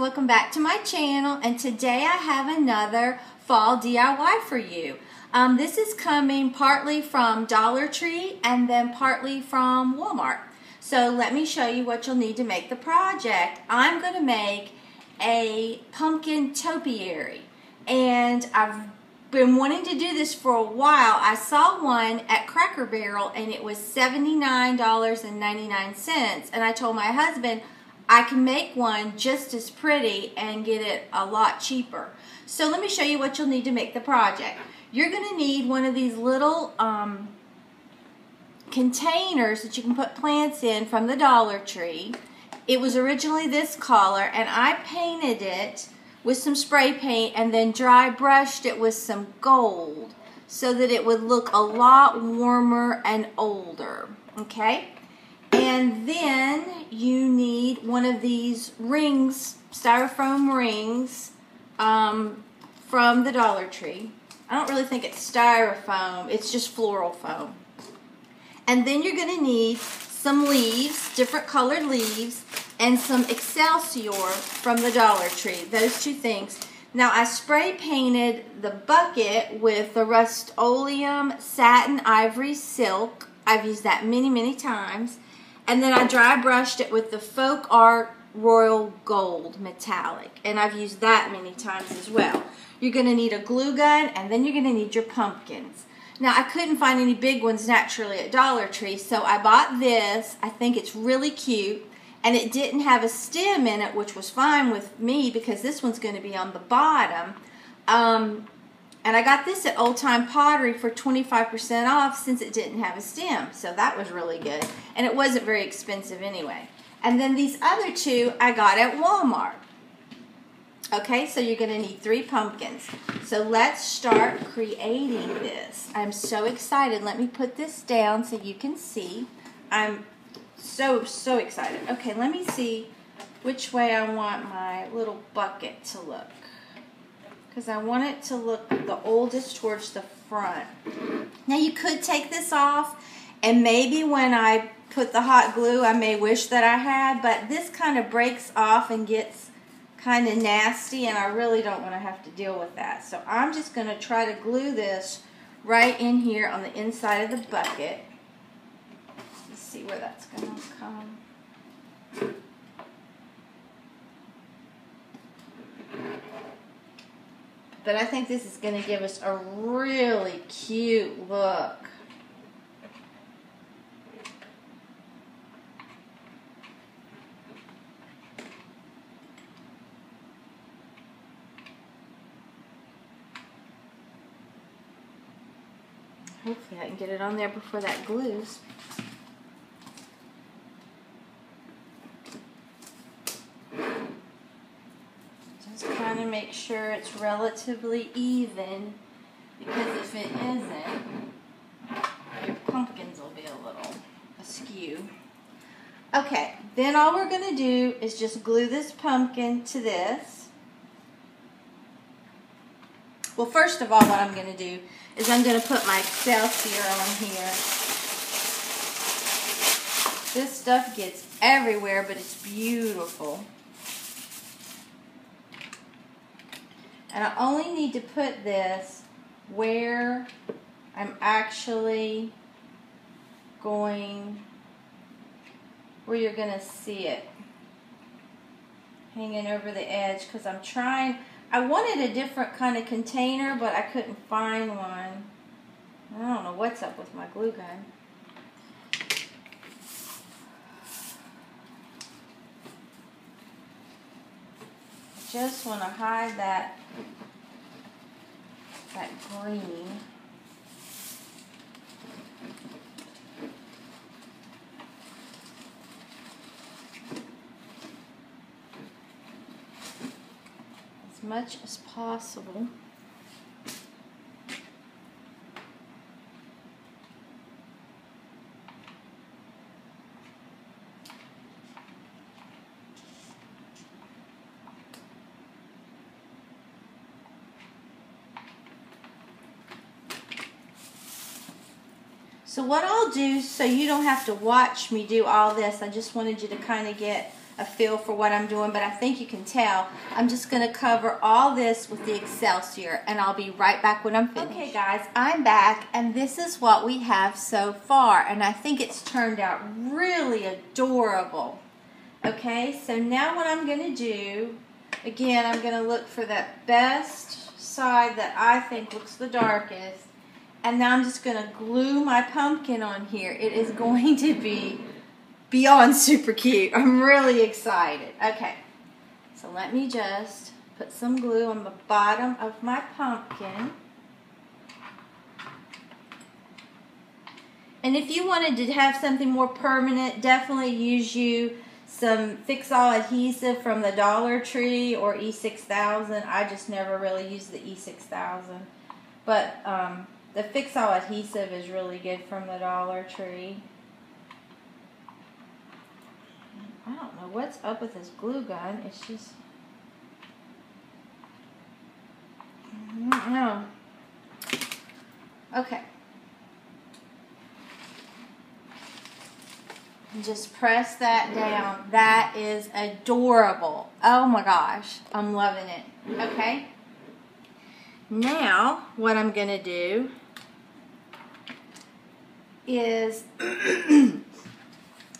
welcome back to my channel, and today I have another fall DIY for you. This is coming partly from Dollar Tree and then partly from Walmart. So let me show you what you'll need to make the project. I'm going to make a pumpkin topiary, and I've been wanting to do this for a while. I saw one at Cracker Barrel and it was $79.99, and I told my husband I can make one just as pretty and get it a lot cheaper. So let me show you what you'll need to make the project. You're going to need one of these little containers that you can put plants in from the Dollar Tree. It was originally this color, and I painted it with some spray paint and then dry brushed it with some gold so that it would look a lot warmer and older, okay? And then you need one of these rings, styrofoam rings from the Dollar Tree. I don't really think it's styrofoam, it's just floral foam. And then you're going to need some leaves, different colored leaves, and some Excelsior from the Dollar Tree, those two things. Now I spray painted the bucket with the Rust-Oleum satin ivory silk. I've used that many times. And then I dry brushed it with the Folk Art Royal Gold metallic, and I've used that many times as well. You're going to need a glue gun, and then you're going to need your pumpkins. Now, I couldn't find any big ones naturally at Dollar Tree, so I bought this. I think it's really cute, and it didn't have a stem in it, which was fine with me because this one's going to be on the bottom. And I got this at Old Time Pottery for 25% off since it didn't have a stem, so that was really good. And it wasn't very expensive anyway. And then these other two I got at Walmart. Okay, so you're going to need 3 pumpkins. So let's start creating this. I'm so excited. Let me put this down so you can see. I'm so excited. Okay, let me see which way I want my little bucket to look, because I want it to look the oldest towards the front. Now you could take this off, and maybe when I put the hot glue I may wish that I had, but this kind of breaks off and gets kind of nasty, and I really don't want to have to deal with that. So I'm just going to try to glue this right in here on the inside of the bucket. Let's see where that's going to come. But I think this is going to give us a really cute look. Hopefully I can get it on there before that glues. Just kind of make sure it's relatively even, because if it isn't, your pumpkins will be a little askew. Okay, then all we're going to do is just glue this pumpkin to this. Well, first of all, what I'm going to do is I'm going to put my Excelsior on here. This stuff gets everywhere, but it's beautiful. And I only need to put this where I'm actually going, where you're going to see it hanging over the edge, because I'm trying. I wanted a different kind of container, but I couldn't find one. I don't know what's up with my glue gun. I just want to hide that green. Much as possible. So what I'll do, so you don't have to watch me do all this, I just wanted you to kind of get a feel for what I'm doing, but I think you can tell. I'm just going to cover all this with the Excelsior, and I'll be right back when I'm finished. Okay, guys, I'm back, and this is what we have so far, and I think it's turned out really adorable. Okay, so now what I'm going to do, again, I'm going to look for that best side that I think looks the darkest, and now I'm just going to glue my pumpkin on here. It is going to be beyond super cute. I'm really excited. Okay, so let me just put some glue on the bottom of my pumpkin. And if you wanted to have something more permanent, definitely use some Fix-All adhesive from the Dollar Tree or E6000. I just never really used the E6000. But the Fix-All adhesive is really good from the Dollar Tree. I don't know what's up with this glue gun. It's just... I don't know. Okay. Just press that down. That is adorable. Oh my gosh, I'm loving it. Okay. Now, what I'm going to do is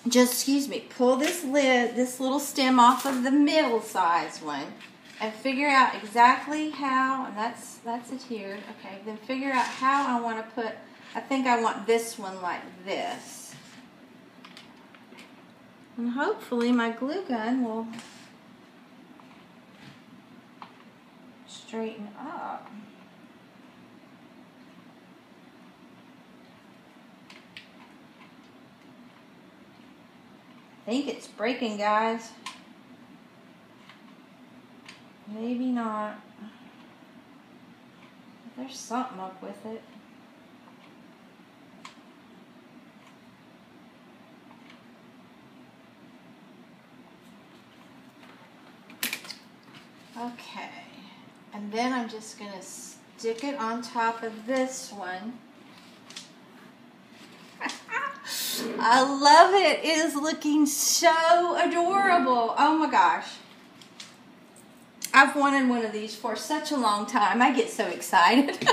just, excuse me, pull this lid, this little stem off of the middle size one and figure out exactly how, and that's it here. Okay, then figure out how I want to put, I think I want this one like this. And hopefully my glue gun will straighten up. I think it's breaking, guys. Maybe not. There's something up with it. Okay, and then I'm just going to stick it on top of this one. I love it. It is looking so adorable. Oh my gosh. I've wanted one of these for such a long time. I get so excited.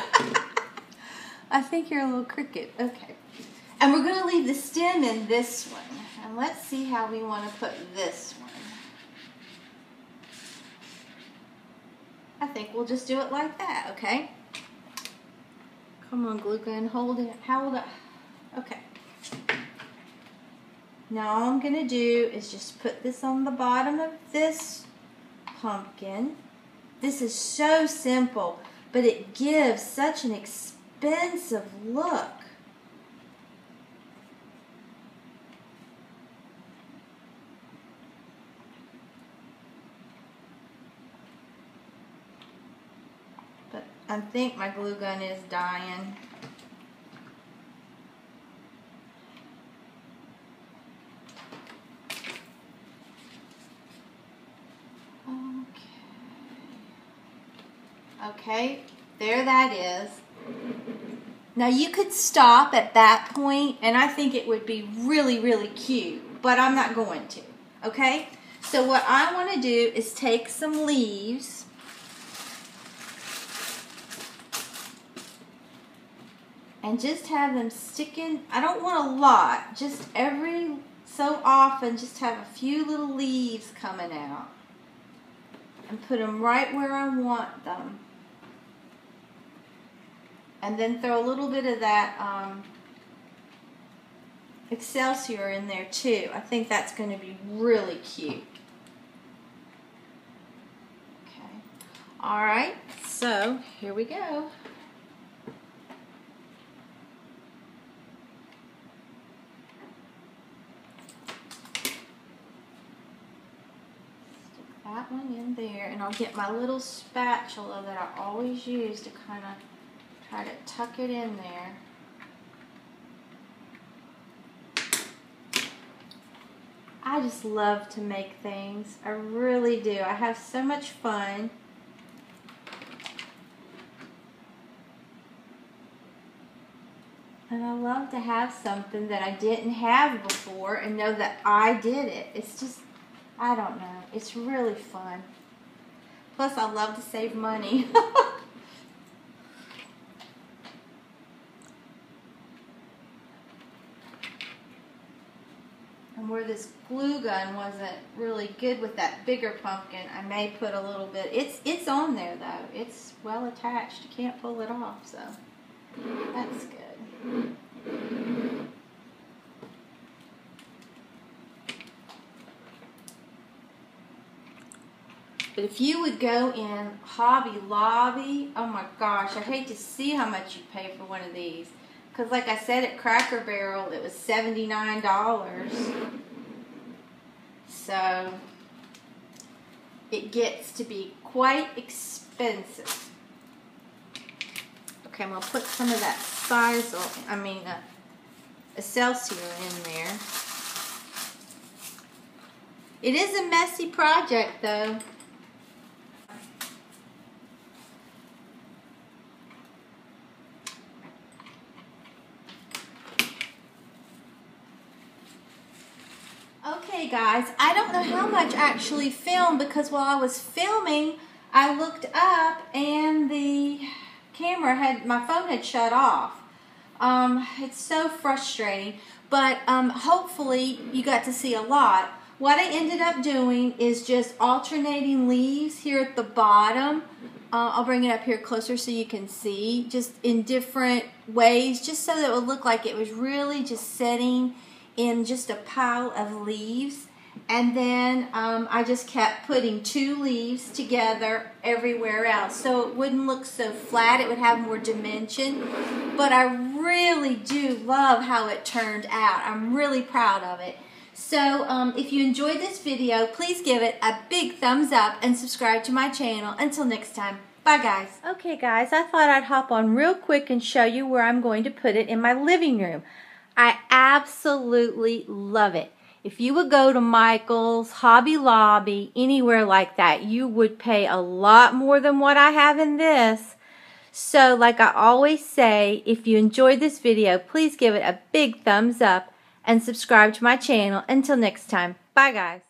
I think you're a little cricket. Okay. And we're going to leave the stem in this one. And let's see how we want to put this one. I think we'll just do it like that, okay? Come on, glue gun, hold it. Hold it. Okay. Now all I'm going to do is just put this on the bottom of this pumpkin. This is so simple, but it gives such an expensive look. I think my glue gun is dying. Okay. Okay, there that is. Now you could stop at that point, and I think it would be really, really cute, but I'm not going to, okay? So what I want to do is take some leaves, and just have them sticking. I don't want a lot, just every so often just have a few little leaves coming out and put them right where I want them. And then throw a little bit of that Excelsior in there too. I think that's going to be really cute. Okay. Alright, so here we go. That one in there, and I'll get my little spatula that I always use to kind of try to tuck it in there. I just love to make things. I really do. I have so much fun. And I love to have something that I didn't have before and know that I did it. It's just I don't know. It's really fun. Plus, I love to save money. And where this glue gun wasn't really good with that bigger pumpkin, I may put a little bit. It's on there, though. It's well attached. You can't pull it off, so that's good. But if you would go in Hobby Lobby, oh my gosh, I hate to see how much you pay for one of these. Because like I said, at Cracker Barrel, it was $79. So, it gets to be quite expensive. Okay, I'm going to put some of that Excelsior in there. It is a messy project, though. Okay guys, I don't know how much I actually filmed because while I was filming, I looked up and the camera my phone had shut off. It's so frustrating, but hopefully you got to see a lot. What I ended up doing is just alternating leaves here at the bottom. I'll bring it up here closer so you can see, just in different ways, just so that it would look like it was really just setting in just a pile of leaves. And then I just kept putting two leaves together everywhere else so it wouldn't look so flat, it would have more dimension. But I really do love how it turned out. I'm really proud of it. So if you enjoyed this video, please give it a big thumbs up and subscribe to my channel. Until next time, bye guys. Okay guys, I thought I'd hop on real quick and show you where I'm going to put it in my living room. I absolutely love it. If you would go to Michael's, Hobby Lobby, anywhere like that, you would pay a lot more than what I have in this. So like I always say, if you enjoyed this video, please give it a big thumbs up and subscribe to my channel. Until next time, bye guys.